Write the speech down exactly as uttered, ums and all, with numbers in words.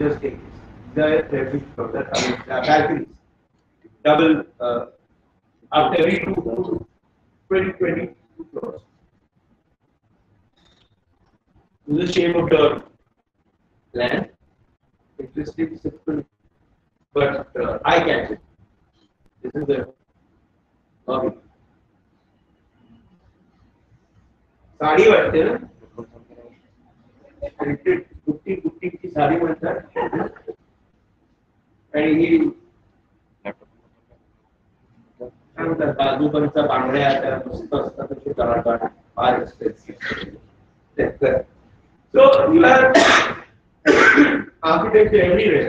just take this. The traffic flow, that I mean, uh, balconies, double uh, after every two, twenty, twenty floors. This is the shape of the land. It is simple, but uh, I catch it. This is the lobby. Sari बनते हैं ना printed गुट्टी गुट्टी की साड़ी बनता है and ये अंदर बाजू पर सब बांगड़े आते हैं उसका उसका तो कुछ तरह का बाहर space so you are architect everywhere